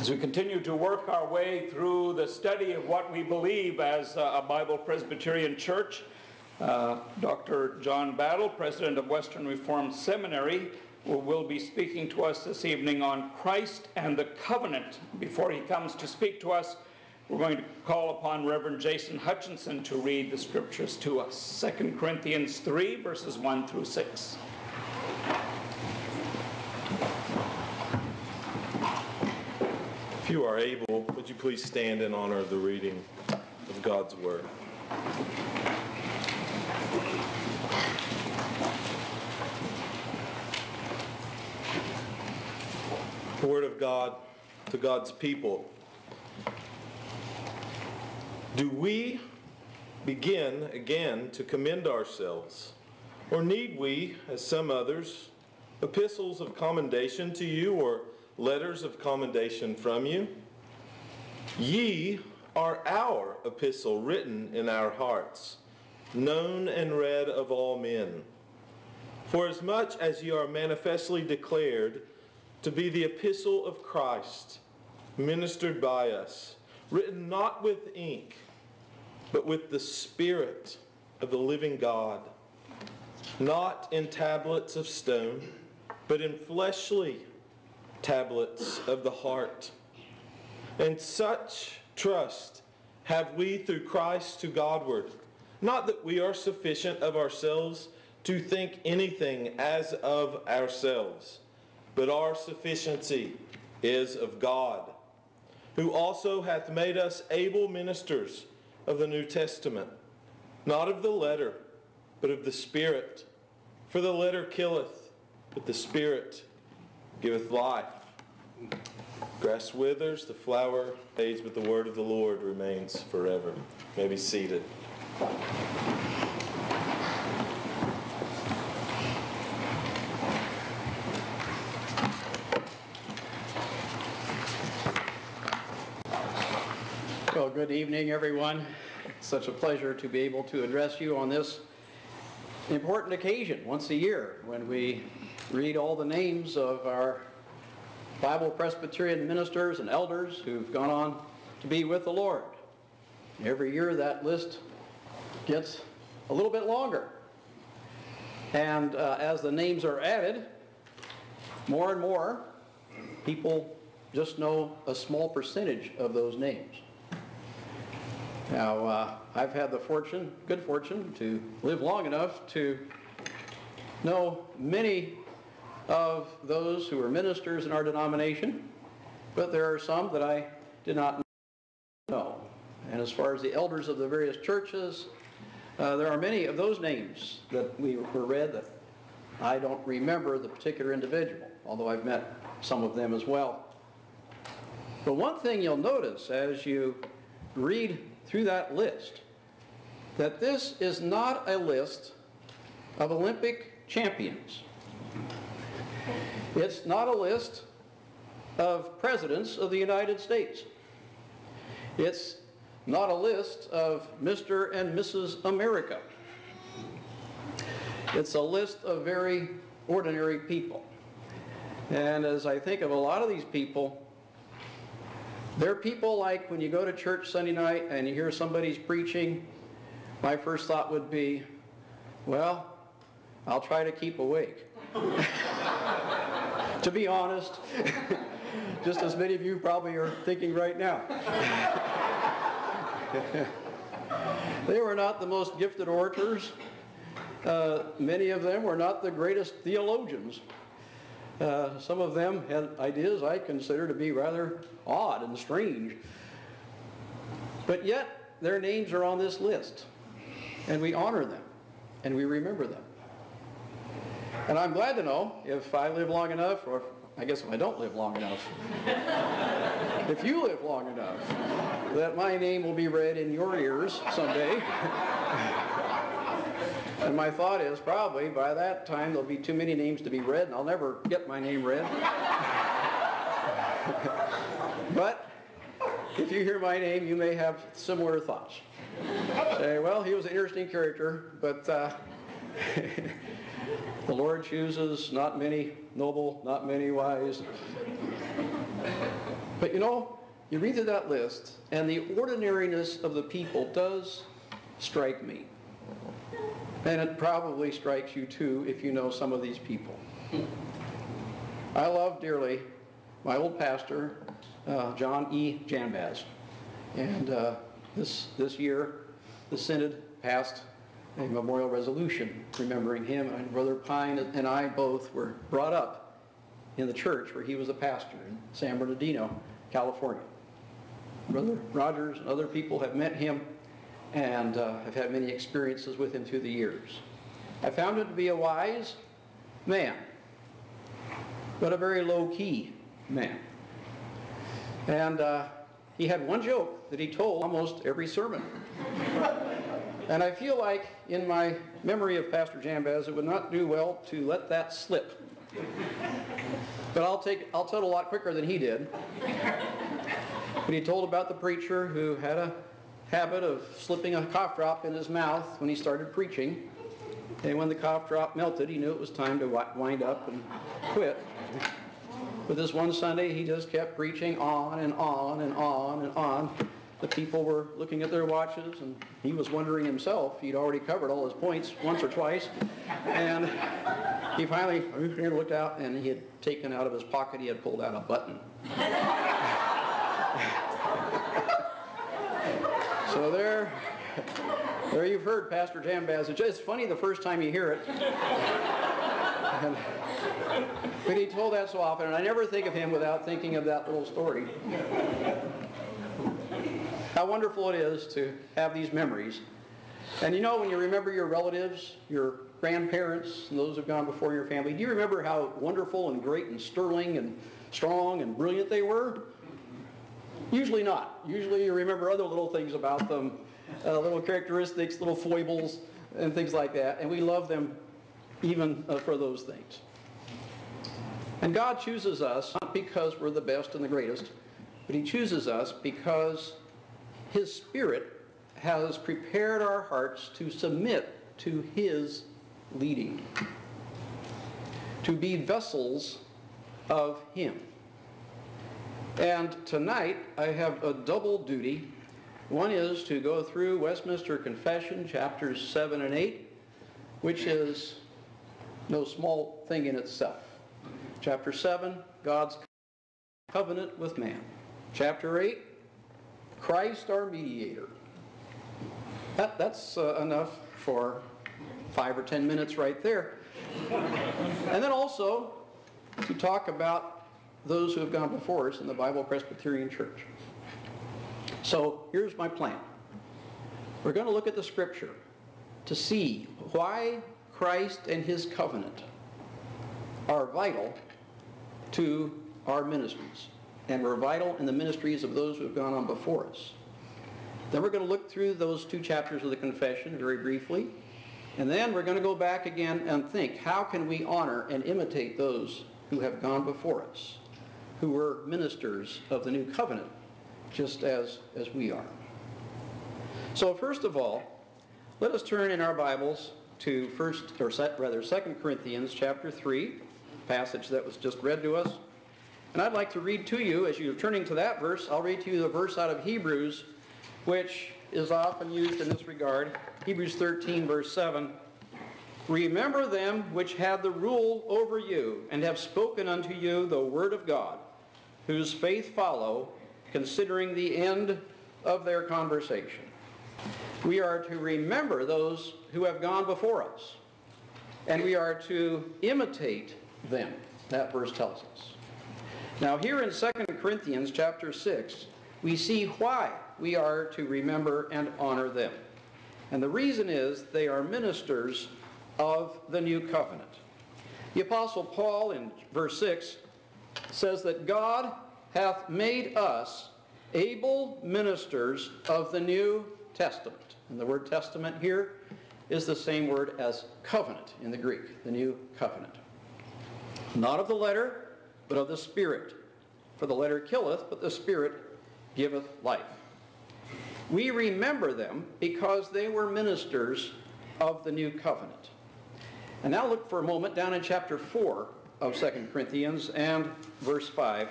As we continue to work our way through the study of what we believe as a Bible Presbyterian church, Dr. John Battle, president of Western Reformed Seminary, will be speaking to us this evening on Christ and the Covenant. Before he comes to speak to us, we're going to call upon Reverend Jason Hutchinson to read the scriptures to us. 2 Corinthians 3, verses 1 through 6. If you are able, would you please stand in honor of the reading of God's Word? The Word of God to God's people. Do we begin again to commend ourselves? Or need we, as some others, epistles of commendation to you, or letters of commendation from you? Ye are our epistle written in our hearts, known and read of all men. For as much as ye are manifestly declared to be the epistle of Christ, ministered by us, written not with ink, but with the Spirit of the living God, not in tablets of stone, but in fleshly tablets of the heart. And such trust have we through Christ to Godward. Not that we are sufficient of ourselves to think anything as of ourselves, but our sufficiency is of God, who also hath made us able ministers of the New Testament, not of the letter, but of the Spirit. For the letter killeth, but the Spirit giveth life. Grass withers, the flower fades, but the word of the Lord remains forever. You may be seated. Well, good evening, everyone. It's such a pleasure to be able to address you on this important occasion once a year when we read all the names of our Bible Presbyterian ministers and elders who've gone on to be with the Lord. Every year that list gets a little bit longer. And as the names are added, more and more people just know a small percentage of those names. Now, I've had the fortune, good fortune, to live long enough to know many of those who are ministers in our denomination, but there are some that I did not know. And as far as the elders of the various churches, there are many of those names that we were read that I don't remember the particular individual, although I've met some of them as well. But one thing you'll notice as you read through that list, that this is not a list of Olympic champions. It's not a list of presidents of the United States. It's not a list of Mr. and Mrs. America. It's a list of very ordinary people. And as I think of a lot of these people, they're people like when you go to church Sunday night and you hear somebody's preaching, my first thought would be, well, I'll try to keep awake. To be honest, just as many of you probably are thinking right now. They were not the most gifted orators. Many of them were not the greatest theologians. Some of them had ideas I consider to be rather odd and strange. But yet, their names are on this list, and we honor them, and we remember them. And I'm glad to know, if I live long enough, or I guess if I don't live long enough, if you live long enough, that my name will be read in your ears someday. And my thought is, probably by that time there'll be too many names to be read, and I'll never get my name read. But if you hear my name, you may have similar thoughts. Say, well, he was an interesting character, but the Lord chooses not many noble, not many wise. But you know, you read through that list, and the ordinariness of the people does strike me. And it probably strikes you too if you know some of these people. I love dearly my old pastor, John E. Jambaz. And this year, the Synod passed a memorial resolution remembering him, and Brother Pine and I both were brought up in the church where he was a pastor in San Bernardino, California. Brother Rogers and other people have met him and have had many experiences with him through the years. I found him to be a wise man, but a very low-key man. And he had one joke that he told almost every sermon. And I feel like in my memory of Pastor Jambaz, it would not do well to let that slip. But I'll tell it a lot quicker than he did. But he told about the preacher who had a habit of slipping a cough drop in his mouth when he started preaching. And when the cough drop melted, he knew it was time to wind up and quit. But this one Sunday, he just kept preaching on and on and on and on. The people were looking at their watches, and he was wondering himself. He'd already covered all his points once or twice. And he finally looked out, and he had taken out of his pocket, he had pulled out a button. So there you've heard Pastor Jambaz. It's funny the first time you hear it. But he told that so often, and I never think of him without thinking of that little story. How wonderful it is to have these memories. And you know, when you remember your relatives, your grandparents, and those who have gone before your family, do you remember how wonderful and great and sterling and strong and brilliant they were? Usually not. Usually you remember other little things about them, little characteristics, little foibles, and things like that. And we love them even for those things. And God chooses us not because we're the best and the greatest, but He chooses us because His Spirit has prepared our hearts to submit to His leading, to be vessels of Him. And tonight I have a double duty. One is to go through Westminster Confession, chapters 7 and 8, which is no small thing in itself. Chapter 7, God's covenant with man. Chapter 8, Christ our mediator. That's enough for 5 or 10 minutes right there. And then also to talk about those who have gone before us in the Bible Presbyterian Church. So here's my plan. We're going to look at the Scripture to see why Christ and His covenant are vital to our ministries, and were vital in the ministries of those who have gone on before us. Then we're going to look through those two chapters of the Confession very briefly, and then we're going to go back again and think, how can we honor and imitate those who have gone before us, who were ministers of the new covenant, just as we are? So first of all, let us turn in our Bibles to 2 Corinthians chapter 3, passage that was just read to us. And I'd like to read to you, as you're turning to that verse, I'll read to you the verse out of Hebrews, which is often used in this regard. Hebrews 13, verse 7. Remember them which had the rule over you, and have spoken unto you the word of God, whose faith follow, considering the end of their conversation. We are to remember those who have gone before us, and we are to imitate them. That verse tells us. Now here in 2 Corinthians chapter 6, we see why we are to remember and honor them. And the reason is they are ministers of the new covenant. The Apostle Paul in verse 6 says that God hath made us able ministers of the new testament. And the word testament here is the same word as covenant in the Greek, the new covenant. Not of the letter, but of the Spirit. For the letter killeth, but the Spirit giveth life. We remember them because they were ministers of the new covenant. And now look for a moment down in chapter 4 of 2 Corinthians and verse 5.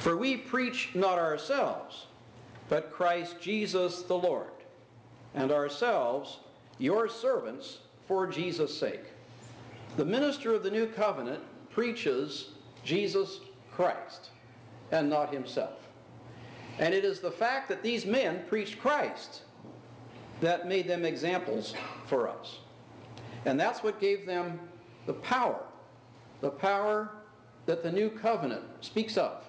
For we preach not ourselves, but Christ Jesus the Lord, and ourselves your servants for Jesus' sake. The minister of the new covenant preaches Jesus Christ and not himself. And it is the fact that these men preached Christ that made them examples for us. And that's what gave them the power that the new covenant speaks of,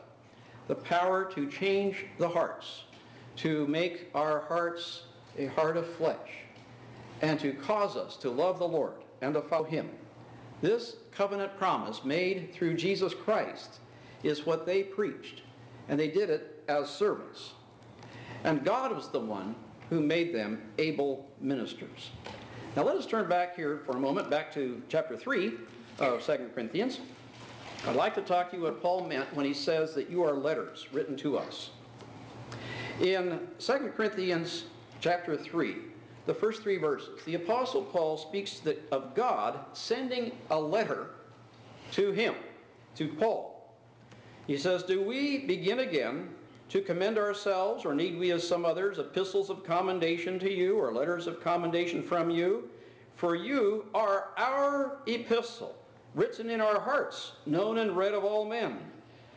the power to change the hearts, to make our hearts a heart of flesh, and to cause us to love the Lord and to follow him. This covenant promise made through Jesus Christ is what they preached, and they did it as servants. And God was the one who made them able ministers. Now let us turn back here for a moment, back to chapter 3 of 2 Corinthians. I'd like to talk to you what Paul meant when he says that you are letters written to us. In 2 Corinthians chapter 3, the first three verses, the Apostle Paul speaks of God sending a letter to him, to Paul. He says, "Do we begin again to commend ourselves, or need we as some others epistles of commendation to you, or letters of commendation from you? For you are our epistle, written in our hearts, known and read of all men.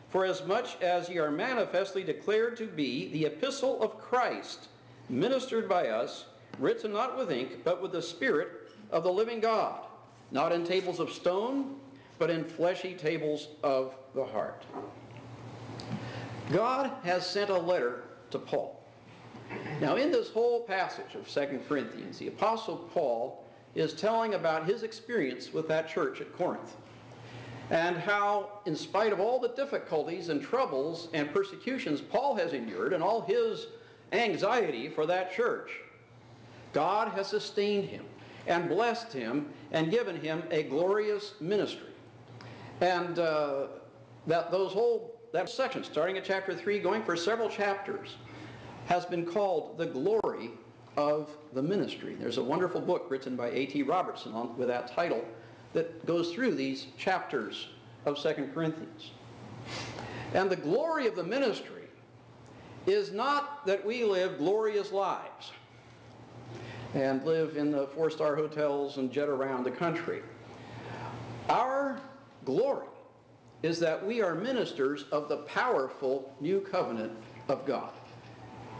For as much as ye are manifestly declared to be the epistle of Christ, ministered by us, written not with ink, but with the Spirit of the living God, not in tables of stone, but in fleshy tables of the heart." God has sent a letter to Paul. Now in this whole passage of 2 Corinthians, the Apostle Paul is telling about his experience with that church at Corinth, and how in spite of all the difficulties and troubles and persecutions Paul has endured and all his anxiety for that church, God has sustained him and blessed him and given him a glorious ministry. And that section, starting at chapter 3, going for several chapters, has been called The Glory of the Ministry. There's a wonderful book written by A.T. Robertson with that title that goes through these chapters of 2 Corinthians. And the glory of the ministry is not that we live glorious lives and live in the four-star hotels and jet around the country. Our glory is that we are ministers of the powerful new covenant of God.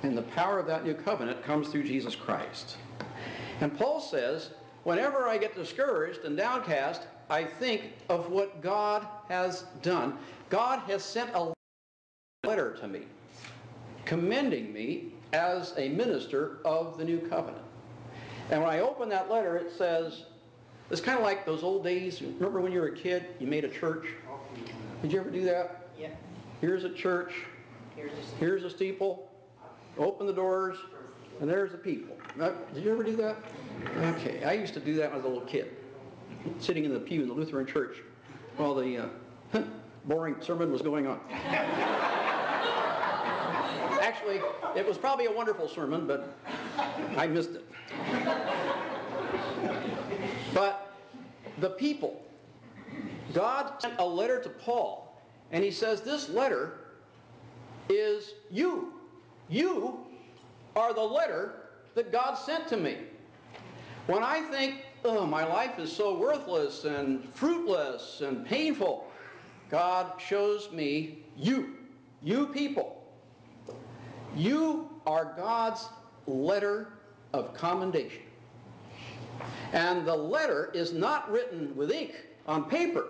And the power of that new covenant comes through Jesus Christ. And Paul says, whenever I get discouraged and downcast, I think of what God has done. God has sent a letter to me, commending me as a minister of the new covenant. And when I open that letter, it says, it's kind of like those old days. Remember when you were a kid, you made a church? Did you ever do that? Yeah. Here's a church. Here's a steeple. Open the doors, and there's the people. Did you ever do that? Okay. I used to do that when I was a little kid, sitting in the pew in the Lutheran church while the boring sermon was going on. Actually, it was probably a wonderful sermon, but I missed it. But the people, God sent a letter to Paul, and he says this letter is you. You are the letter that God sent to me. When I think, oh, my life is so worthless and fruitless and painful, God shows me you, you people. You are God's letter of commendation. And the letter is not written with ink on paper,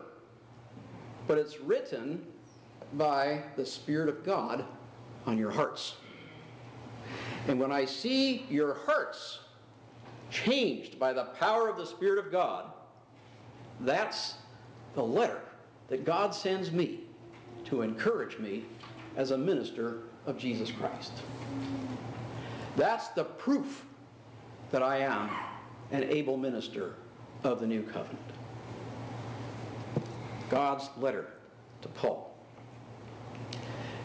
but it's written by the Spirit of God on your hearts. And when I see your hearts changed by the power of the Spirit of God, that's the letter that God sends me to encourage me as a minister of Jesus Christ. That's the proof that I am an able minister of the new covenant. God's letter to Paul.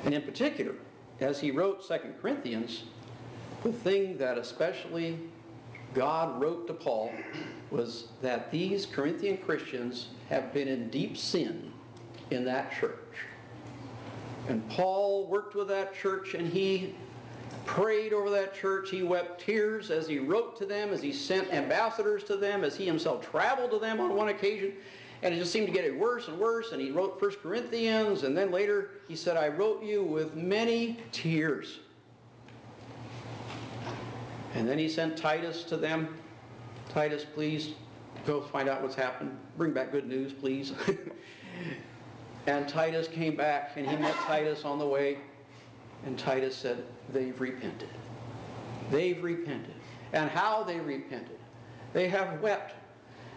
And in particular, as he wrote 2 Corinthians, the thing that especially God wrote to Paul was that these Corinthian Christians have been in deep sin in that church. And Paul worked with that church, and he prayed over that church. He wept tears as he wrote to them, as he sent ambassadors to them, as he himself traveled to them on one occasion. And it just seemed to get worse and worse, and he wrote 1 Corinthians, and then later he said, I wrote you with many tears. And then he sent Titus to them. Titus, please go find out what's happened. Bring back good news, please. And Titus came back, and he met Titus on the way, and Titus said, they've repented. They've repented. And how they repented. They have wept.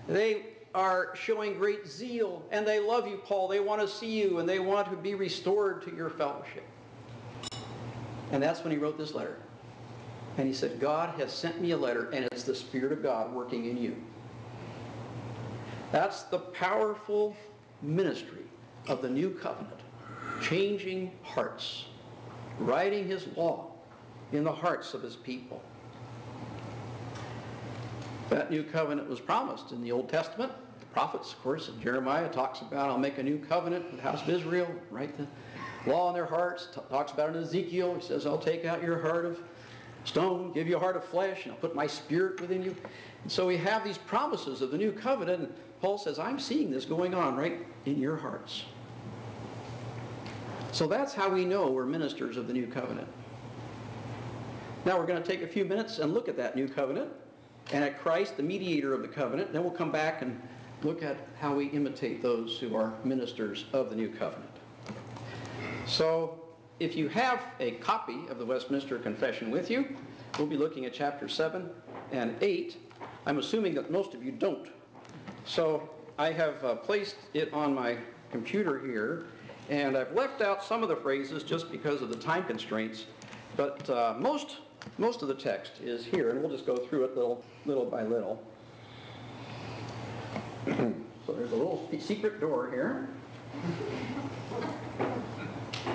They are showing great zeal, and they love you, Paul. They want to see you, and they want to be restored to your fellowship. And that's when he wrote this letter. And he said, God has sent me a letter, and it's the Spirit of God working in you. That's the powerful ministry of the new covenant, changing hearts, writing his law in the hearts of his people. That new covenant was promised in the Old Testament. The prophets, of course, and Jeremiah talks about, I'll make a new covenant with the house of Israel, write the law in their hearts. Talks about it in Ezekiel. He says, I'll take out your heart of stone, give you a heart of flesh, and I'll put my spirit within you. And so we have these promises of the new covenant, and Paul says, I'm seeing this going on right in your hearts. So that's how we know we're ministers of the new covenant. Now we're going to take a few minutes and look at that new covenant, and at Christ, the mediator of the covenant. Then we'll come back and look at how we imitate those who are ministers of the new covenant. So, if you have a copy of the Westminster Confession with you, we'll be looking at chapters 7 and 8. I'm assuming that most of you don't. So, I have placed it on my computer here, and I've left out some of the phrases just because of the time constraints, but most of the text is here, and we'll just go through it little by little. So there's a little secret door here.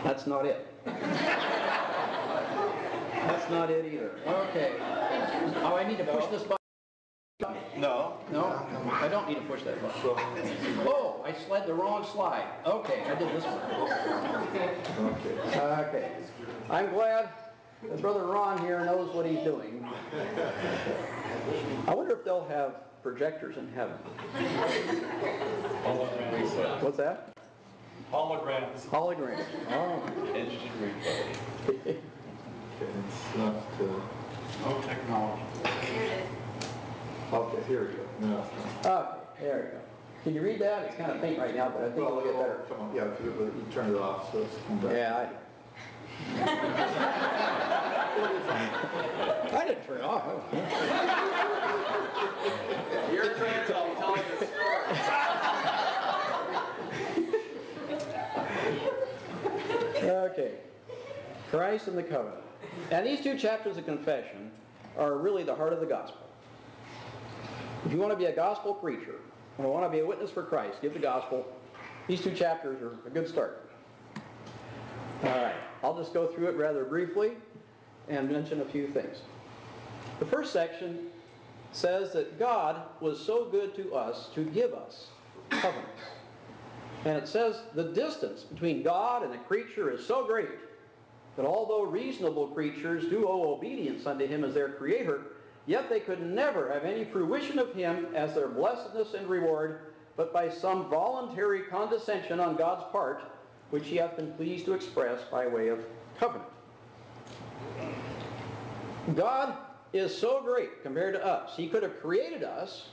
That's not it. That's not it either. Okay. Oh, I need to push this button. No, I don't need to push that button. Oh, I slid the wrong slide. Okay, I did this one. Okay. I'm glad Brother Ron here knows what he's doing. I wonder if they'll have projectors in heaven. Holograms. What's that? Holograms. Oh. Instant replay. It's not... no technology. Here it is. Okay, here we go. No. Okay, there we go. Can you read that? It's kind of faint right now, but I think it'll get better. Come on. Yeah, you turn it off, so it's come back. Yeah, I didn't turn it off. You're trying to tell me the story. Okay. Christ and the covenant. And these two chapters of confession are really the heart of the gospel. If you want to be a gospel preacher and want to be a witness for Christ, give the gospel. These two chapters are a good start. All right, I'll just go through it rather briefly and mention a few things. The first section says that God was so good to us to give us covenants. And it says the distance between God and a creature is so great that although reasonable creatures do owe obedience unto him as their creator, yet they could never have any fruition of him as their blessedness and reward, but by some voluntary condescension on God's part, which he hath been pleased to express by way of covenant. God is so great compared to us. He could have created us,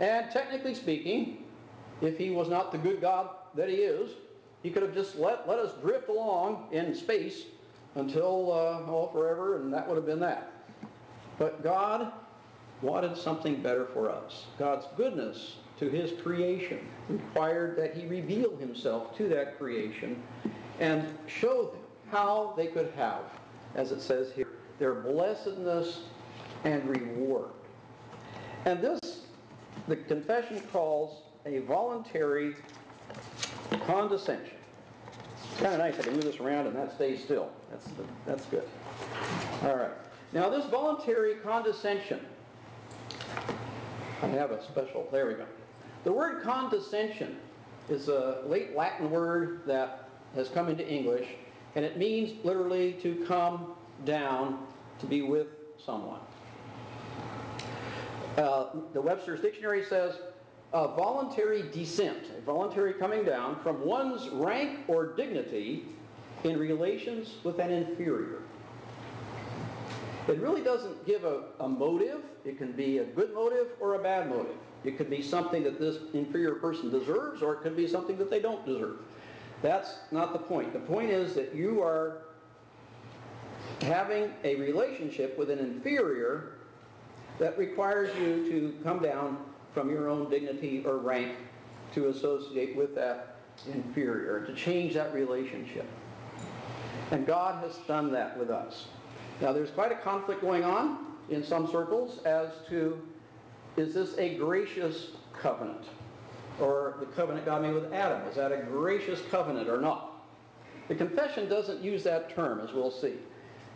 and technically speaking, if he was not the good God that he is, he could have just let us drift along in space until forever, and that would have been that. But God wanted something better for us. God's goodness to his creation required that he reveal himself to that creation and show them how they could have, as it says here, their blessedness and reward. And this, the confession calls a voluntary condescension. It's kind of nice I can move this around and that stays still. That's good. All right. Now this voluntary condescension, I have a special, there we go. The word condescension is a late Latin word that has come into English, And it means literally to come down to be with someone. The Webster's Dictionary says, voluntary descent, a voluntary coming down from one's rank or dignity in relations with an inferior. It really doesn't give a motive. It can be a good motive or a bad motive. It could be something that this inferior person deserves, or it could be something that they don't deserve. That's not the point. The point is that you are having a relationship with an inferior that requires you to come down from your own dignity or rank to associate with that inferior, to change that relationship. And God has done that with us. Now there's quite a conflict going on in some circles as to, is this a gracious covenant? Or the covenant God made with Adam, is that a gracious covenant or not? The Confession doesn't use that term, as we'll see.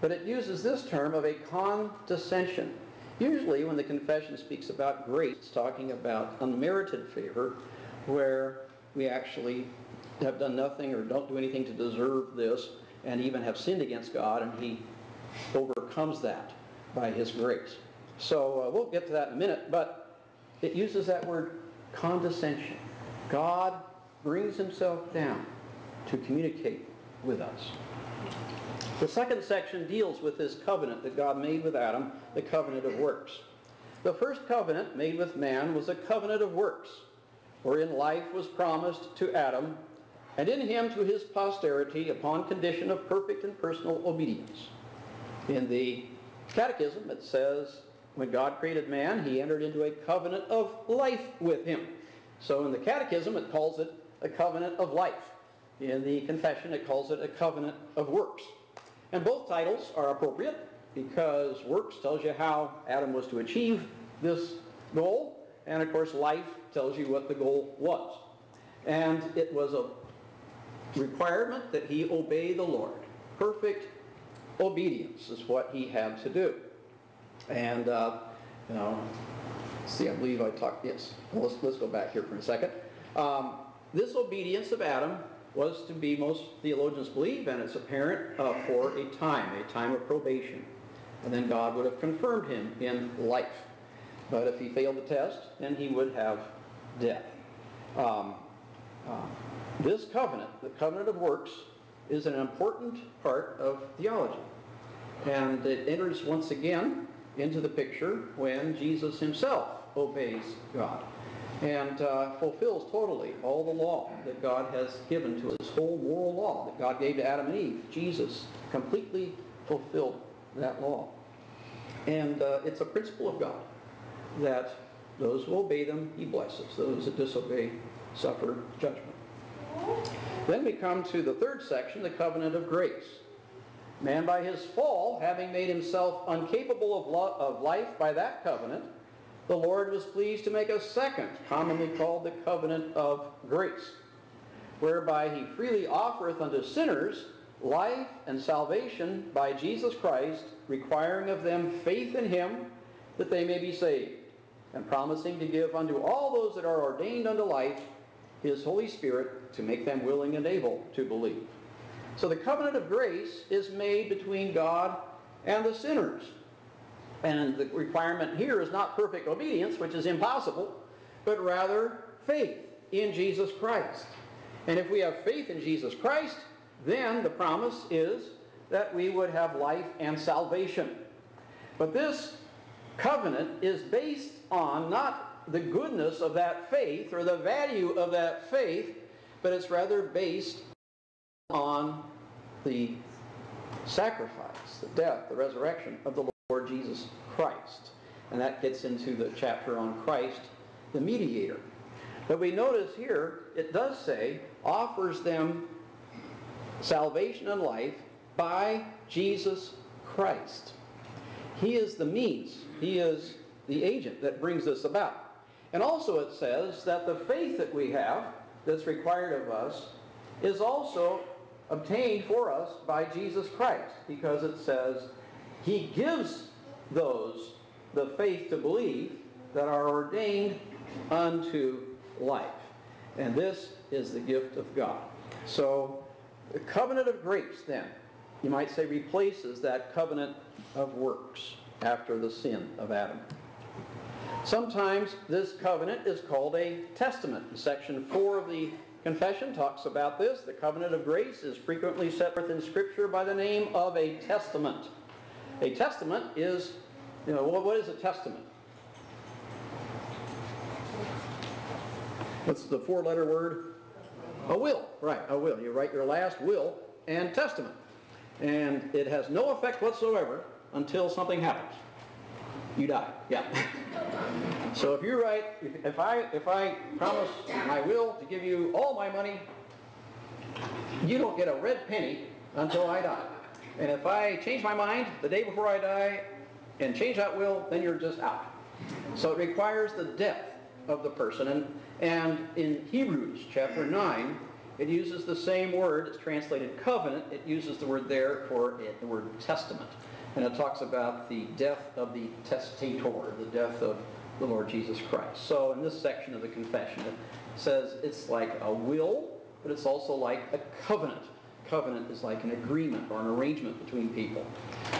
But it uses this term of a condescension. Usually when the Confession speaks about grace, it's talking about unmerited favor, where we actually have done nothing or don't do anything to deserve this, and even have sinned against God, and He overcomes that by His grace. So we'll get to that in a minute, but it uses that word condescension. God brings Himself down to communicate with us. The second section deals with this covenant that God made with Adam, the covenant of works. The first covenant made with man was a covenant of works, wherein life was promised to Adam, and in him to his posterity, upon condition of perfect and personal obedience. In the Catechism it says, when God created man, He entered into a covenant of life with him. So in the Catechism it calls it a covenant of life. In the Confession it calls it a covenant of works. And both titles are appropriate, because works tells you how Adam was to achieve this goal, and of course life tells you what the goal was. And it was a requirement that he obey the Lord. Perfect obedience is what he had to do. And, let's go back here for a second. This obedience of Adam was to be, most theologians believe, and it's apparent, for a time of probation. And then God would have confirmed him in life. But if he failed the test, then he would have death. This covenant, the covenant of works, is an important part of theology. And it enters once again into the picture when Jesus Himself obeys God and fulfills totally all the law that God has given to us. This whole moral law that God gave to Adam and Eve, Jesus completely fulfilled that law. And it's a principle of God that those who obey them, He blesses. Those that disobey suffer judgment. Then we come to the third section, the covenant of grace. Man, by his fall, having made himself incapable of life by that covenant, the Lord was pleased to make a second, commonly called the covenant of grace, whereby He freely offereth unto sinners life and salvation by Jesus Christ, requiring of them faith in Him, that they may be saved, and promising to give unto all those that are ordained unto life His Holy Spirit, to make them willing and able to believe. So the covenant of grace is made between God and the sinners. And the requirement here is not perfect obedience, which is impossible, but rather faith in Jesus Christ. And if we have faith in Jesus Christ, then the promise is that we would have life and salvation. But this covenant is based on not the goodness of that faith or the value of that faith, but it's rather based on the sacrifice, the death, the resurrection of the Lord Jesus Christ. And that gets into the chapter on Christ, the mediator. But we notice here, it does say, offers them salvation and life by Jesus Christ. He is the means. He is the agent that brings this about. And also it says that the faith that we have, that's required of us, is also obtained for us by Jesus Christ, because it says He gives those the faith to believe that are ordained unto life. And this is the gift of God. So The covenant of grace, then, you might say, replaces that covenant of works after the sin of Adam. Sometimes this covenant is called a testament. Section 4 of the Confession talks about this. The covenant of grace is frequently set forth in Scripture by the name of a testament. A testament is, you know, what is a testament? What's the four-letter word? A will, right, a will. You write your last will and testament. And it has no effect whatsoever until something happens. You die, yeah. So if you write, if I promise my will to give you all my money, you don't get a red penny until I die. And if I change my mind the day before I die and change that will, then you're just out. So it requires the death of the person. And in Hebrews chapter 9, it uses the same word. It's translated covenant. It uses the word there for it, the word testament. And it talks about the death of the testator, the death of the Lord Jesus Christ. So in this section of the confession, it says it's like a will, but it's also like a covenant. Covenant is like an agreement or an arrangement between people.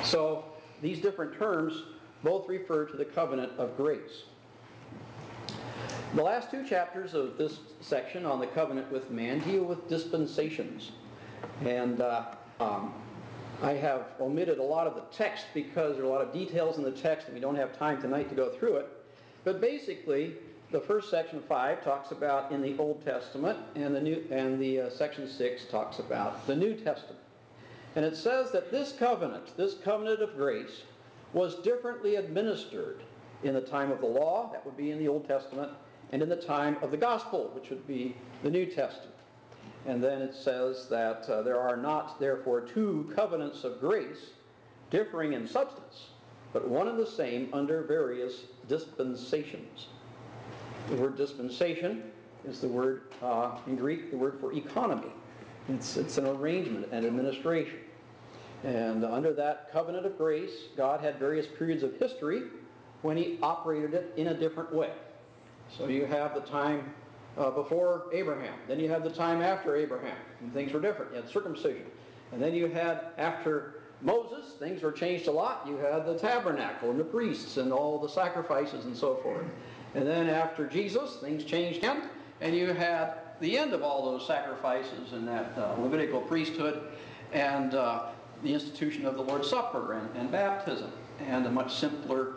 So these different terms both refer to the covenant of grace. The last two chapters of this section on the covenant with man deal with dispensations. And I have omitted a lot of the text because there are a lot of details in the text and we don't have time tonight to go through it. But basically, the first section 5 talks about in the Old Testament, and the section 6 talks about the New Testament. And it says that this covenant of grace, was differently administered in the time of the law, that would be in the Old Testament, and in the time of the gospel, which would be the New Testament. And then it says that there are not, therefore, two covenants of grace differing in substance, but one and the same under various dispensations. The word dispensation is the word, in Greek, the word for economy. It's an arrangement and administration. And under that covenant of grace, God had various periods of history when he operated it in a different way. So you have the time before Abraham, then you have the time after Abraham, and things were different. You had circumcision. And then you had, after Moses, things were changed a lot. You had the tabernacle and the priests and all the sacrifices and so forth. And then after Jesus, things changed again, and you had the end of all those sacrifices and that Levitical priesthood and the institution of the Lord's Supper and baptism and a much simpler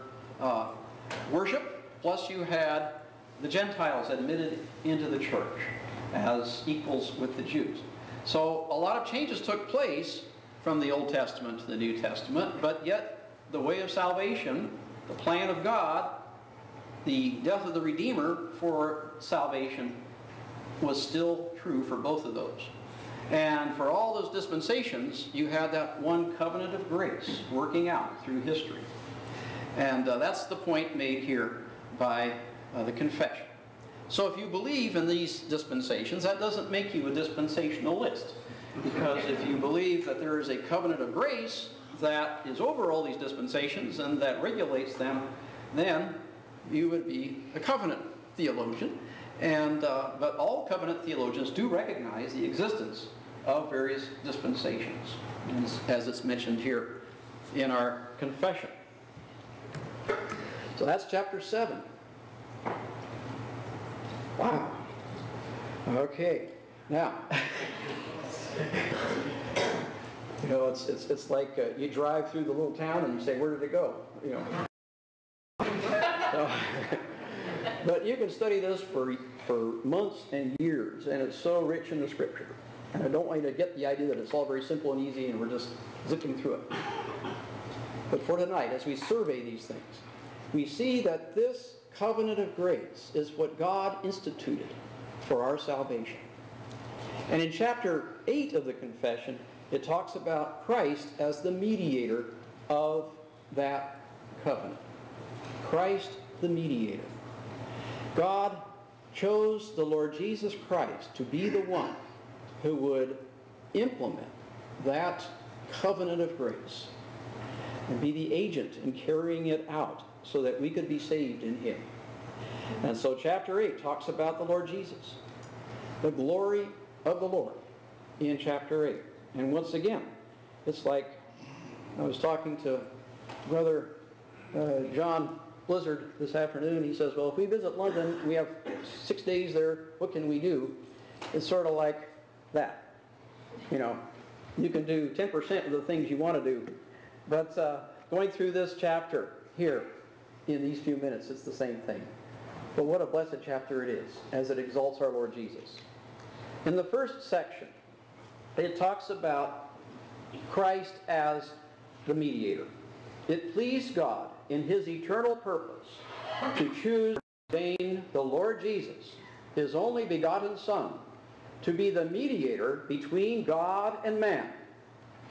worship, plus you had the Gentiles admitted into the church as equals with the Jews. So a lot of changes took place from the Old Testament to the New Testament, but yet the way of salvation, the plan of God, the death of the Redeemer for salvation was still true for both of those. And for all those dispensations, you had that one covenant of grace working out through history. And that's the point made here by the confession. So if you believe in these dispensations, that doesn't make you a dispensationalist. Because if you believe that there is a covenant of grace that is over all these dispensations and that regulates them, then you would be a covenant theologian. And but all covenant theologians do recognize the existence of various dispensations, as it's mentioned here in our confession. So that's chapter 7. Wow. Okay. Now, you know, it's like you drive through the little town and you say, where did it go? You know. So, but you can study this for months and years, and it's so rich in the Scripture. And I don't want you to get the idea that it's all very simple and easy and we're just zipping through it. But for tonight, as we survey these things, we see that this covenant of grace is what God instituted for our salvation. And in chapter 8 of the Confession, it talks about Christ as the mediator of that covenant. Christ the mediator. God chose the Lord Jesus Christ to be the one who would implement that covenant of grace and be the agent in carrying it out, so that we could be saved in him. And so chapter 8 talks about the Lord Jesus, the glory of the Lord, in chapter 8. And once again, it's like I was talking to Brother John Blizzard this afternoon. He says, well, if we visit London, we have 6 days there, what can we do? It's sort of like that. You know, you can do 10% of the things you want to do. But going through this chapter here in these few minutes, it's the same thing. But what a blessed chapter it is as it exalts our Lord Jesus. In the first section, it talks about Christ as the mediator. It pleased God in his eternal purpose to choose the Lord Jesus, his only begotten Son, to be the mediator between God and man,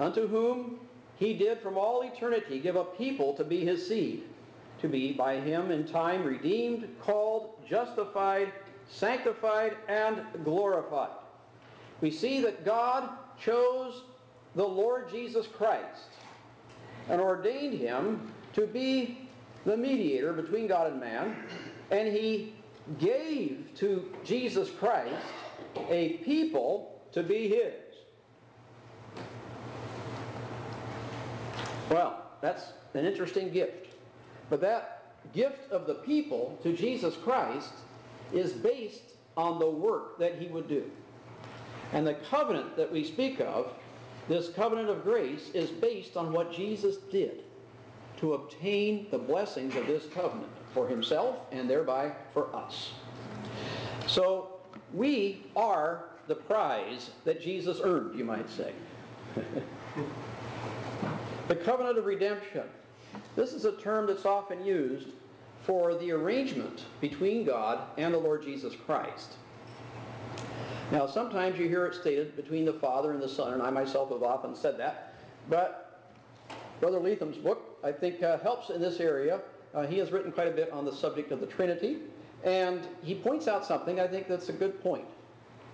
unto whom he did from all eternity give a people to be his seed, to be by him in time redeemed, called, justified, sanctified, and glorified. We see that God chose the Lord Jesus Christ and ordained him to be the mediator between God and man, and he gave to Jesus Christ a people to be his. Well, that's an interesting gift. But that gift of the people to Jesus Christ is based on the work that he would do. And the covenant that we speak of, this covenant of grace, is based on what Jesus did to obtain the blessings of this covenant for himself and thereby for us. So we are the prize that Jesus earned, you might say. The covenant of redemption. This is a term that's often used for the arrangement between God and the Lord Jesus Christ. Now, sometimes you hear it stated between the Father and the Son, and I myself have often said that. But Brother Leatham's book, I think, helps in this area. He has written quite a bit on the subject of the Trinity, and he points out something I think that's a good point.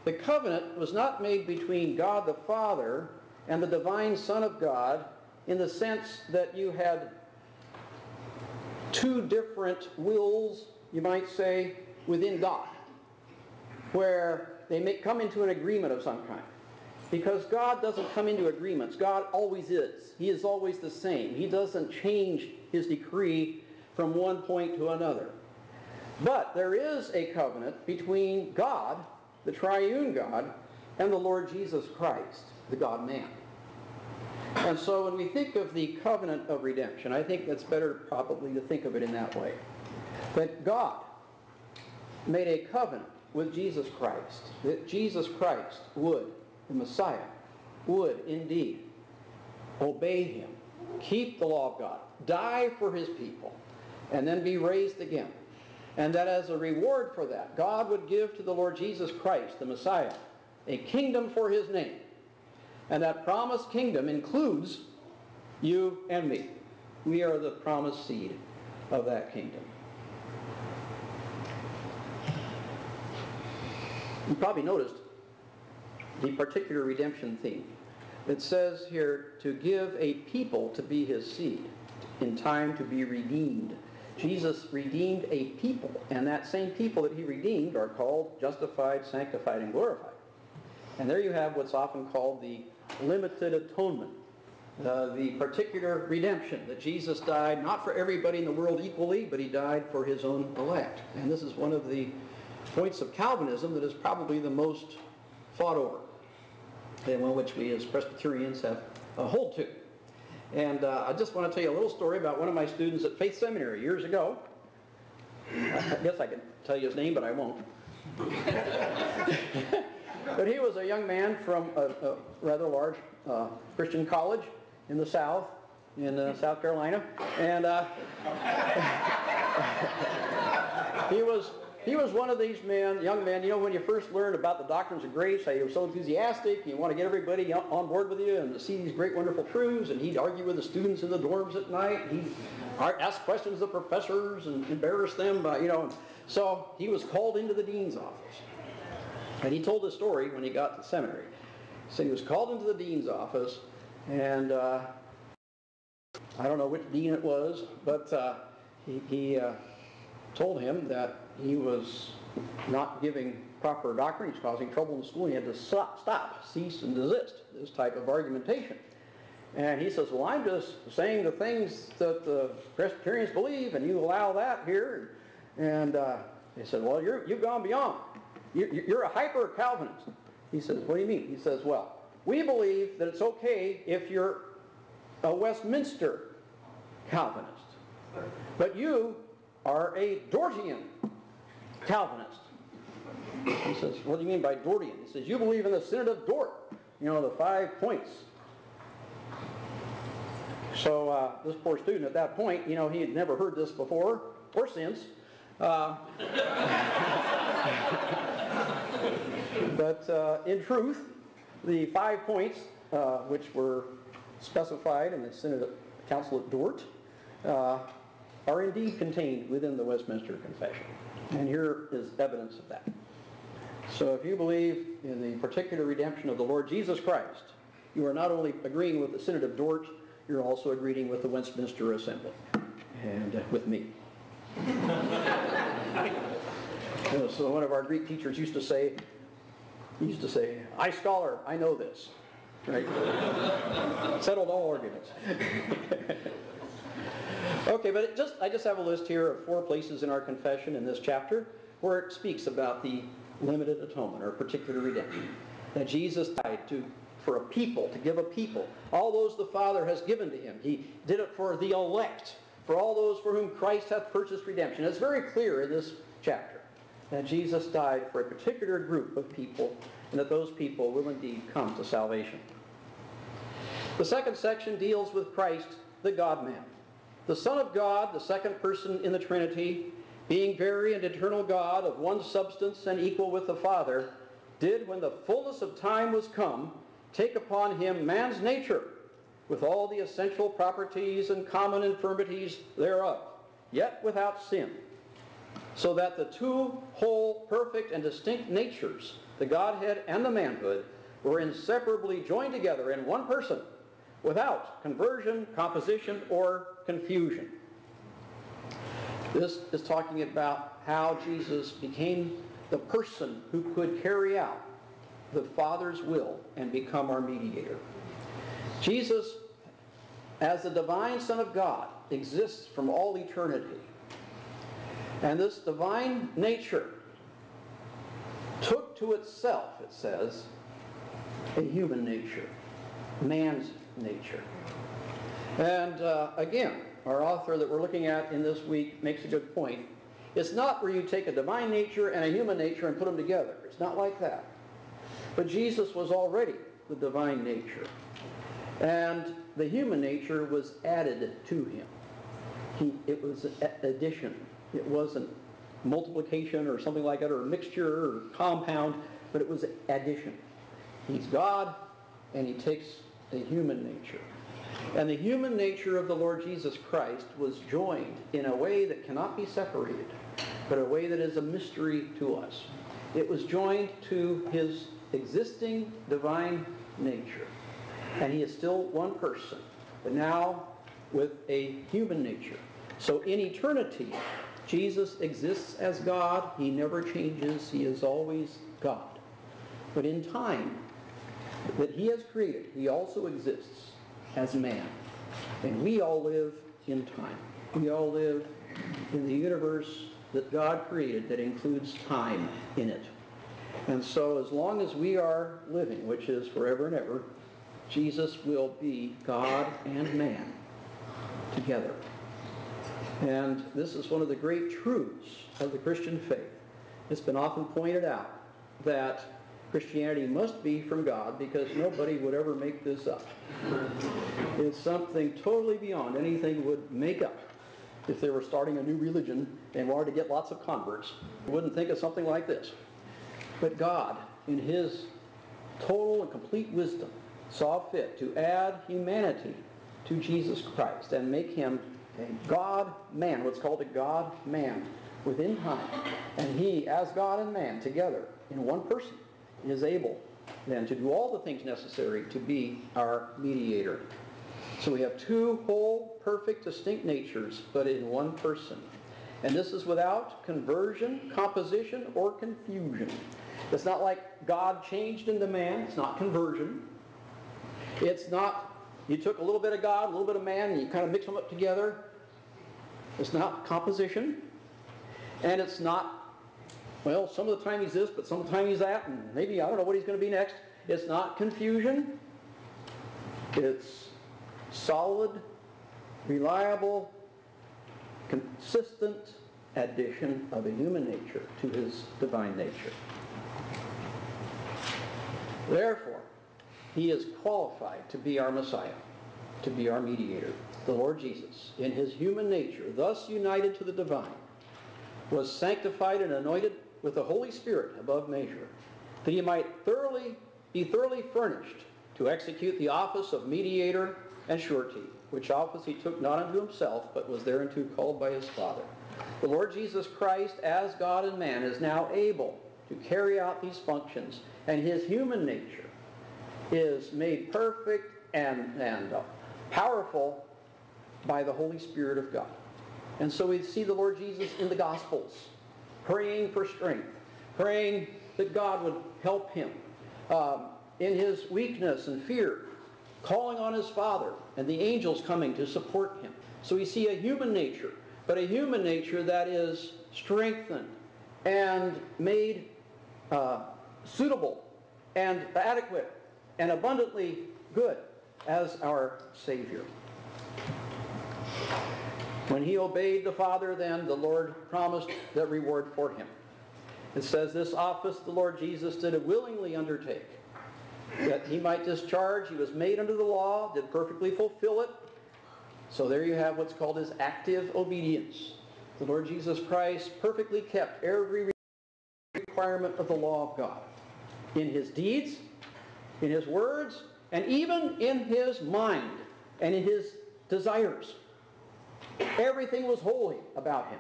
The covenant was not made between God the Father and the divine Son of God in the sense that you had two different wills, you might say, within God, where they may come into an agreement of some kind. Because God doesn't come into agreements. God always is. He is always the same. He doesn't change his decree from one point to another. But there is a covenant between God, the triune God, and the Lord Jesus Christ, the God-man. And so when we think of the covenant of redemption, I think that's better probably to think of it in that way. That God made a covenant with Jesus Christ, that Jesus Christ would, the Messiah, would indeed obey him, keep the law of God, die for his people, and then be raised again. And that as a reward for that, God would give to the Lord Jesus Christ, the Messiah, a kingdom for his name. And that promised kingdom includes you and me. We are the promised seed of that kingdom. You probably noticed the particular redemption theme. It says here, to give a people to be his seed, in time to be redeemed. Jesus redeemed a people, and that same people that he redeemed are called, justified, sanctified, and glorified. And there you have what's often called the limited atonement, the particular redemption that Jesus died, not for everybody in the world equally, but he died for his own elect. And this is one of the points of Calvinism that is probably the most fought over, and one which we as Presbyterians have a hold to. And I just want to tell you a little story about one of my students at Faith Seminary years ago. I guess I can tell you his name, but I won't. But he was a young man from a rather large Christian college in the South, in South Carolina, and He was one of these men, young men, you know, when you first learn about the doctrines of grace, how you're so enthusiastic, you want to get everybody on board with you and to see these great, wonderful truths, and he'd argue with the students in the dorms at night, he'd ask questions of professors and embarrass them, by, you know. So he was called into the dean's office, and he told this story when he got to seminary. He said he was called into the dean's office, and I don't know which dean it was, but he told him that he was not giving proper doctrine, he's causing trouble in the school, and he had to stop, cease and desist this type of argumentation. And he says, well, I'm just saying the things that the Presbyterians believe, and you allow that here. And they said, well, you've gone beyond. You're a hyper-Calvinist. He says, what do you mean? He says, well, we believe that it's okay if you're a Westminster Calvinist, but you are a Dortian Calvinist. He says, what do you mean by Dortian? He says, you believe in the Synod of Dort, you know, the 5 points. So this poor student at that point, you know, he had never heard this before or since. But in truth, the 5 points which were specified in the Synod Council at Dort are indeed contained within the Westminster Confession. And here is evidence of that. So if you believe in the particular redemption of the Lord Jesus Christ, you are not only agreeing with the Synod of Dort, you're also agreeing with the Westminster Assembly and with me. So one of our Greek teachers used to say, I scholar, I know this. Right? Settled all arguments. Okay, but I just have a list here of 4 places in our confession in this chapter where it speaks about the limited atonement or particular redemption. That Jesus died for a people, to give a people. All those the Father has given to him. He did it for the elect, for all those for whom Christ hath purchased redemption. It's very clear in this chapter that Jesus died for a particular group of people, and that those people will indeed come to salvation. The second section deals with Christ, the God-man. The Son of God, the second person in the Trinity, being very and eternal God of one substance and equal with the Father, did, when the fullness of time was come, take upon him man's nature, with all the essential properties and common infirmities thereof, yet without sin, so that the two whole, perfect, and distinct natures, the Godhead and the manhood, were inseparably joined together in one person, without conversion, composition, or confusion. This is talking about how Jesus became the person who could carry out the Father's will and become our mediator. Jesus, as the divine Son of God, exists from all eternity. And this divine nature took to itself, it says, a human nature, man's nature. And again, our author that we're looking at in this week makes a good point. It's not where you take a divine nature and a human nature and put them together. It's not like that. But Jesus was already the divine nature, and the human nature was added to him. It was an addition. It wasn't multiplication or something like that, or a mixture or compound, but it was an addition. He's God, and he takes a human nature. And the human nature of the Lord Jesus Christ was joined in a way that cannot be separated, but a way that is a mystery to us. It was joined to his existing divine nature. And he is still one person, but now with a human nature. So in eternity, Jesus exists as God. He never changes. He is always God. But in time that he has created, he also exists as man. And we all live in time. We all live in the universe that God created that includes time in it. And so as long as we are living, which is forever and ever, Jesus will be God and man together. And this is one of the great truths of the Christian faith. It's been often pointed out that Christianity must be from God because nobody would ever make this up. It's something totally beyond anything would make up. If they were starting a new religion and wanted to get lots of converts, they wouldn't think of something like this. But God, in his total and complete wisdom, saw fit to add humanity to Jesus Christ and make him a God-man, what's called a God-man, within time. And he, as God and man, together in one person, is able then to do all the things necessary to be our mediator. So we have two whole, perfect, distinct natures, but in one person. And this is without conversion, composition, or confusion. It's not like God changed into man. It's not conversion. It's not you took a little bit of God, a little bit of man, and you kind of mix them up together. It's not composition. And it's not, well, some of the time he's this, but some of the time he's that, and maybe I don't know what he's going to be next. It's not confusion. It's solid, reliable, consistent addition of a human nature to his divine nature. Therefore, he is qualified to be our Messiah, to be our mediator. The Lord Jesus, in his human nature, thus united to the divine, was sanctified and anointed with the Holy Spirit above measure, that he might be thoroughly furnished to execute the office of mediator and surety, which office he took not unto himself, but was thereunto called by his Father. The Lord Jesus Christ, as God and man, is now able to carry out these functions, and his human nature is made perfect and powerful by the Holy Spirit of God. And so we see the Lord Jesus in the Gospels, praying for strength, praying that God would help him in his weakness and fear, calling on his Father, and the angels coming to support him. So we see a human nature, but a human nature that is strengthened and made suitable and adequate and abundantly good as our Savior. When he obeyed the Father, then the Lord promised that reward for him. It says, this office the Lord Jesus did willingly undertake, that he might discharge. He was made under the law, did perfectly fulfill it. So there you have what's called his active obedience. The Lord Jesus Christ perfectly kept every requirement of the law of God, in his deeds, in his words, and even in his mind and in his desires. Everything was holy about him.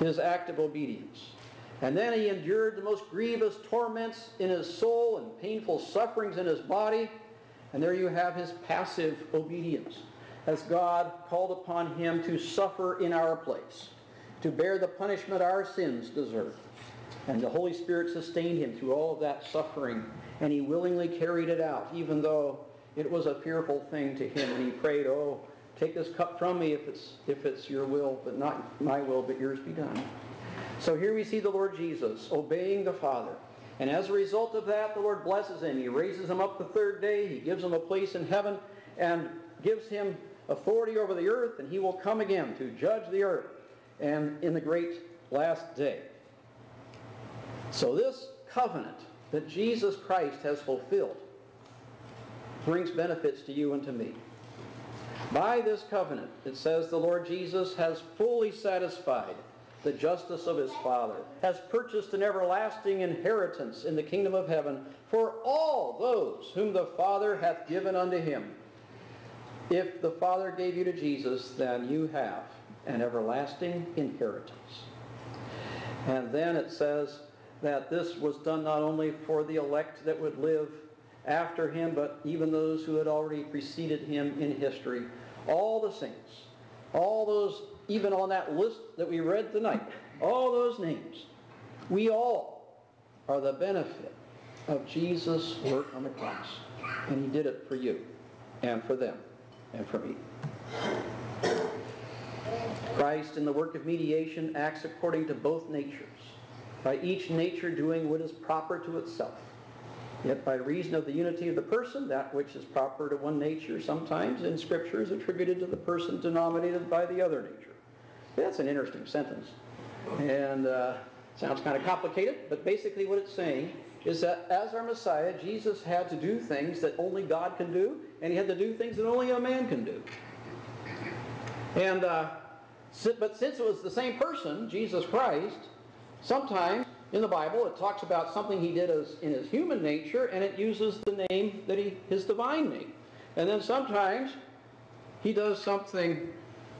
His active obedience. And then he endured the most grievous torments in his soul and painful sufferings in his body. And there you have his passive obedience, as God called upon him to suffer in our place, to bear the punishment our sins deserve. And the Holy Spirit sustained him through all of that suffering, and he willingly carried it out, even though it was a fearful thing to him. And he prayed, oh, take this cup from me if it's your will, but not my will, but yours be done. So here we see the Lord Jesus obeying the Father. And as a result of that, the Lord blesses him. He raises him up the third day. He gives him a place in heaven and gives him authority over the earth, and he will come again to judge the earth and in the great last day. So this covenant that Jesus Christ has fulfilled brings benefits to you and to me. By this covenant, it says the Lord Jesus has fully satisfied the justice of his Father, has purchased an everlasting inheritance in the kingdom of heaven for all those whom the Father hath given unto him. If the Father gave you to Jesus, then you have an everlasting inheritance. And then it says that this was done not only for the elect that would live after him, but even those who had already preceded him in history. All the saints, all those, even on that list that we read tonight, all those names, we all are the benefit of Jesus' work on the cross. And he did it for you and for them and for me. Christ in the work of mediation acts according to both natures, by each nature doing what is proper to itself. Yet by reason of the unity of the person, that which is proper to one nature sometimes in Scripture is attributed to the person denominated by the other nature. That's an interesting sentence. And sounds kind of complicated, but basically what it's saying is that as our Messiah, Jesus had to do things that only God can do, and he had to do things that only a man can do. And but since it was the same person, Jesus Christ, sometimes in the Bible, it talks about something he did as in his human nature, and it uses the name that his divine name. And then sometimes he does something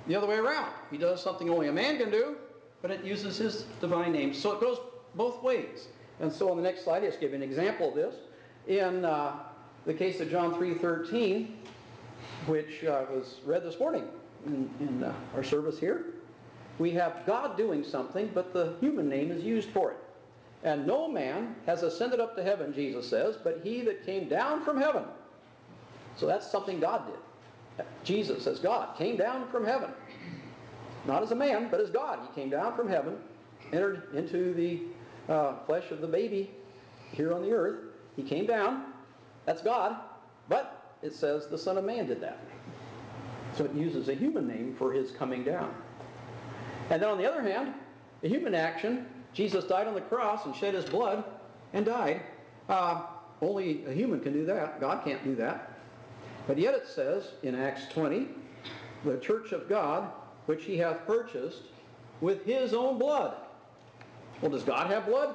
the other way around. He does something only a man can do, but it uses his divine name. So it goes both ways. And so on the next slide, I just give you an example of this. In the case of John 3:13, which was read this morning in our service here, we have God doing something, but the human name is used for it. And no man has ascended up to heaven, Jesus says, but he that came down from heaven. So that's something God did. Jesus, as God, came down from heaven. Not as a man, but as God. He came down from heaven, entered into the flesh of the baby here on the earth. He came down. That's God. But it says the Son of Man did that. So it uses a human name for his coming down. And then on the other hand, a human action, Jesus died on the cross and shed his blood and died. Only a human can do that. God can't do that. But yet it says in Acts 20, the church of God, which he hath purchased with his own blood. Well, does God have blood?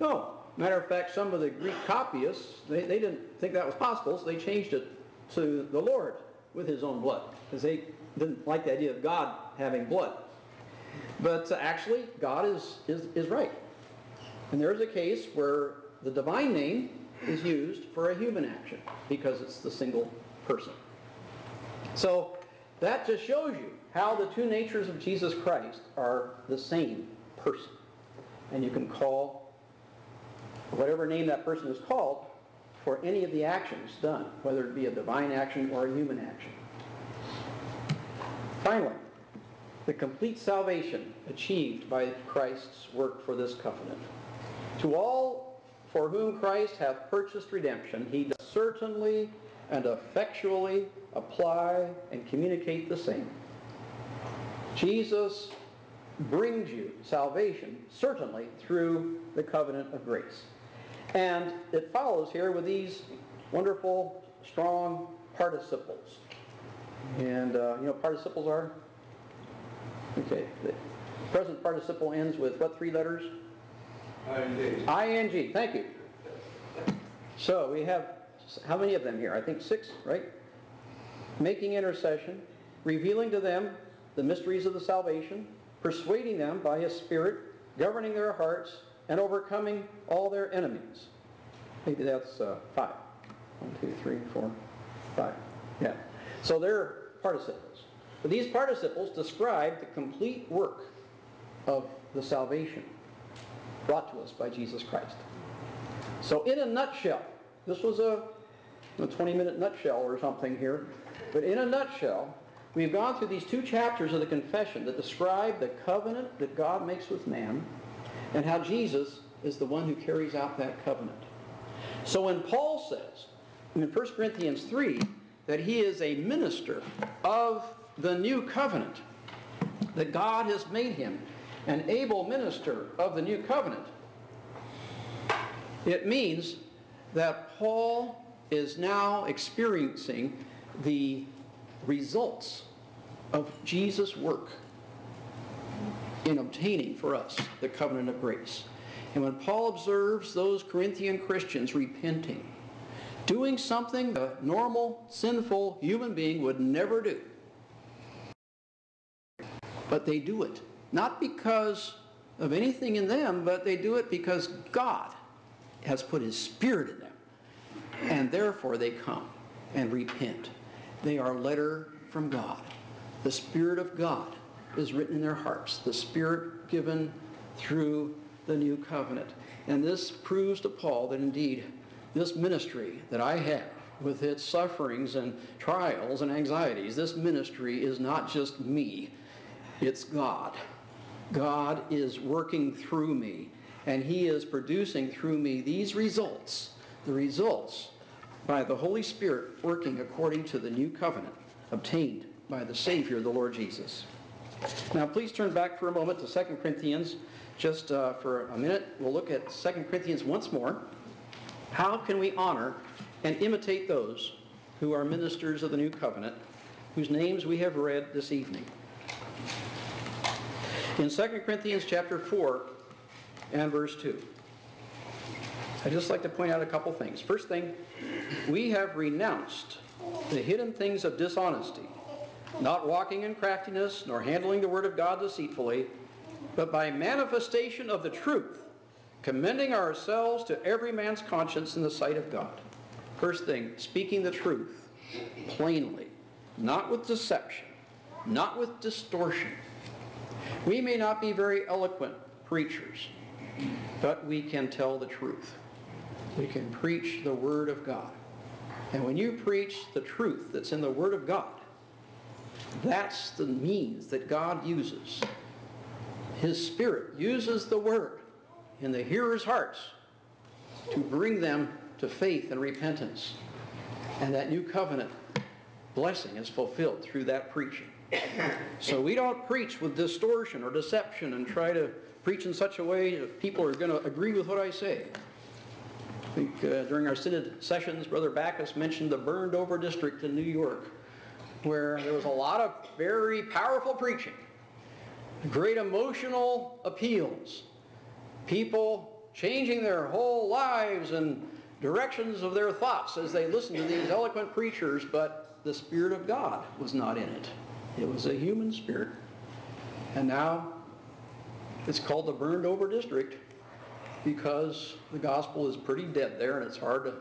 No. Matter of fact, some of the Greek copyists, they didn't think that was possible, so they changed it to the Lord with his own blood, because they didn't like the idea of God having blood. But actually, God is right. And there is a case where the divine name is used for a human action because it's the single person. So that just shows you how the two natures of Jesus Christ are the same person. And you can call whatever name that person is called for any of the actions done, whether it be a divine action or a human action. Finally, the complete salvation achieved by Christ's work for this covenant. To all for whom Christ hath purchased redemption, he does certainly and effectually apply and communicate the same. Jesus brings you salvation, certainly, through the covenant of grace. And it follows here with these wonderful, strong participles. And, you know what participles are? Okay, the present participle ends with what three letters? ING. ING, thank you. So we have, how many of them here? I think 6, right? Making intercession, revealing to them the mysteries of the salvation, persuading them by his Spirit, governing their hearts, and overcoming all their enemies. Maybe that's 5. 1, 2, 3, 4, 5. Yeah. So they're participles. But these participles describe the complete work of the salvation brought to us by Jesus Christ. So in a nutshell, this was a 20-minute nutshell or something here, but in a nutshell, we've gone through these 2 chapters of the confession that describe the covenant that God makes with man and how Jesus is the one who carries out that covenant. So when Paul says in 1 Corinthians 3 that he is a minister of the new covenant, that God has made him an able minister of the new covenant, it means that Paul is now experiencing the results of Jesus' work in obtaining for us the covenant of grace. And when Paul observes those Corinthian Christians repenting, doing something a normal, sinful human being would never do, but they do it, not because of anything in them, but they do it because God has put his Spirit in them. And therefore they come and repent. They are a letter from God. The Spirit of God is written in their hearts, the Spirit given through the new covenant. And this proves to Paul that indeed this ministry that I have, with its sufferings and trials and anxieties, this ministry is not just me. It's God. God is working through me, and he is producing through me these results, the results by the Holy Spirit working according to the new covenant obtained by the Savior, the Lord Jesus. Now please turn back for a moment to 2 Corinthians. Just for a minute, we'll look at 2 Corinthians once more. How can we honor and imitate those who are ministers of the new covenant, whose names we have read this evening? In 2 Corinthians chapter 4 and verse 2. I'd just like to point out a couple things. First thing, we have renounced the hidden things of dishonesty, not walking in craftiness, nor handling the word of God deceitfully, but by manifestation of the truth, commending ourselves to every man's conscience in the sight of God. First thing, speaking the truth plainly, not with deception, not with distortion. We may not be very eloquent preachers, But we can tell the truth. We can preach the Word of God. And when you preach the truth that's in the Word of God, that's the means that God uses. His Spirit uses the Word in the hearers' hearts to bring them to faith and repentance. And that new covenant blessing is fulfilled through that preaching. So we don't preach with distortion or deception and try to preach in such a way that people are going to agree with what I say. I think during our synod sessions, Brother Backus mentioned the burned over district in New York, where there was a lot of very powerful preaching, great emotional appeals, people changing their whole lives and directions of their thoughts as they listened to these eloquent preachers, but the Spirit of God was not in it. It was a human spirit. And now it's called the burned over district because the gospel is pretty dead there and it's hard to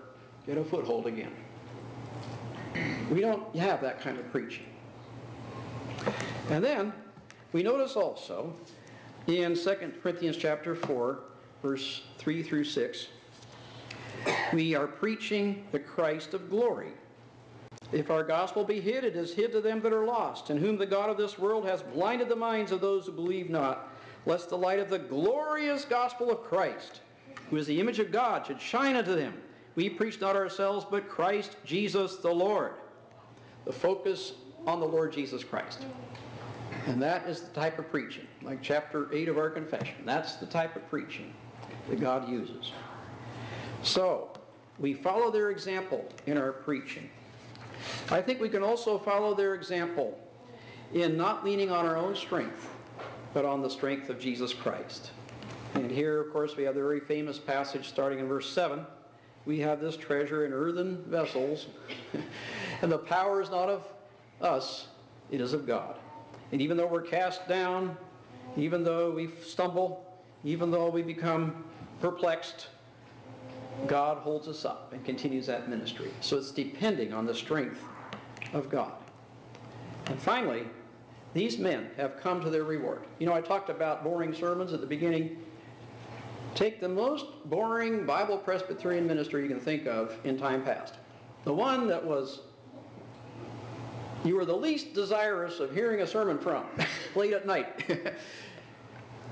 get a foothold again. We don't have that kind of preaching. And then we notice also in 2 Corinthians chapter 4, verse 3 through 6, we are preaching the Christ of glory. If our gospel be hid, it is hid to them that are lost, in whom the God of this world has blinded the minds of those who believe not, lest the light of the glorious gospel of Christ, who is the image of God, should shine unto them. We preach not ourselves, but Christ Jesus the Lord. The focus on the Lord Jesus Christ. And that is the type of preaching, like chapter 8 of our confession. That's the type of preaching that God uses. So, we follow their example in our preaching. I think we can also follow their example in not leaning on our own strength, but on the strength of Jesus Christ. And here, of course, we have the very famous passage starting in verse 7. We have this treasure in earthen vessels, and the power is not of us, it is of God. And even though we're cast down, even though we stumble, even though we become perplexed, God holds us up and continues that ministry. So it's depending on the strength of God. And finally, these men have come to their reward. You know, I talked about boring sermons at the beginning. Take the most boring Bible Presbyterian ministry you can think of in time past. The one that was, you were the least desirous of hearing a sermon from late at night.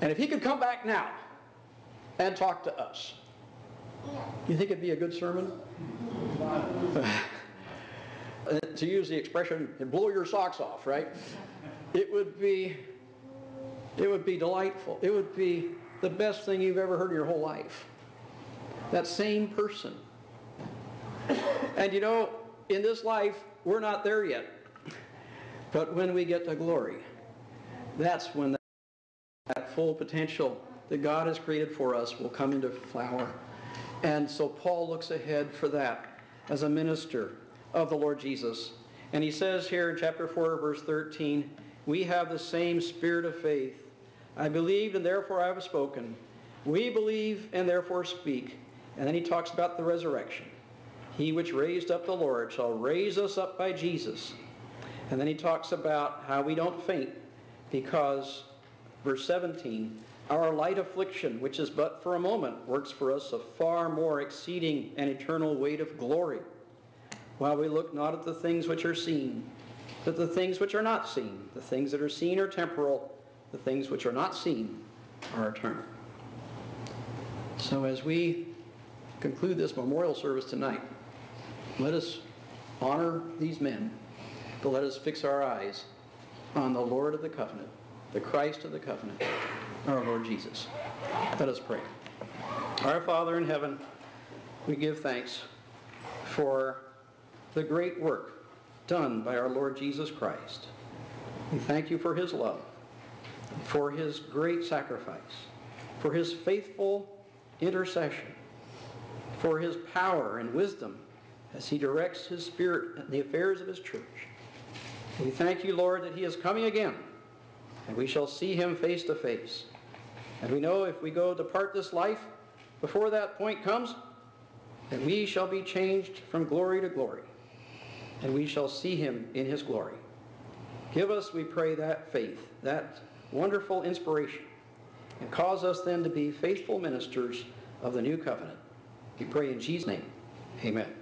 And if he could come back now and talk to us, you think it'd be a good sermon? To use the expression, it'd blow your socks off, right? It would be delightful. It would be the best thing you've ever heard in your whole life. That same person. And you know, in this life, we're not there yet. But when we get to glory, that's when that full potential that God has created for us will come into flower. And so Paul looks ahead for that as a minister of the Lord Jesus. And he says here in chapter 4, verse 13, we have the same spirit of faith. I believed, and therefore I have spoken. We believe, and therefore speak. And then he talks about the resurrection. He which raised up the Lord shall raise us up by Jesus. And then he talks about how we don't faint because, verse 17, our light affliction, which is but for a moment, works for us a far more exceeding and eternal weight of glory. While we look not at the things which are seen, but the things which are not seen. The things that are seen are temporal. The things which are not seen are eternal. So as we conclude this memorial service tonight, let us honor these men, but let us fix our eyes on the Lord of the covenant, the Christ of the covenant, our Lord Jesus. Let us pray. Our Father in heaven, we give thanks for the great work done by our Lord Jesus Christ. We thank you for his love, for his great sacrifice, for his faithful intercession, for his power and wisdom as he directs his Spirit in the affairs of his church. We thank you, Lord, that he is coming again, and we shall see him face to face. And we know if we go depart this life before that point comes, that we shall be changed from glory to glory, and we shall see him in his glory. Give us, we pray, that faith, that wonderful inspiration and cause us then to be faithful ministers of the new covenant. We pray in Jesus' name. Amen.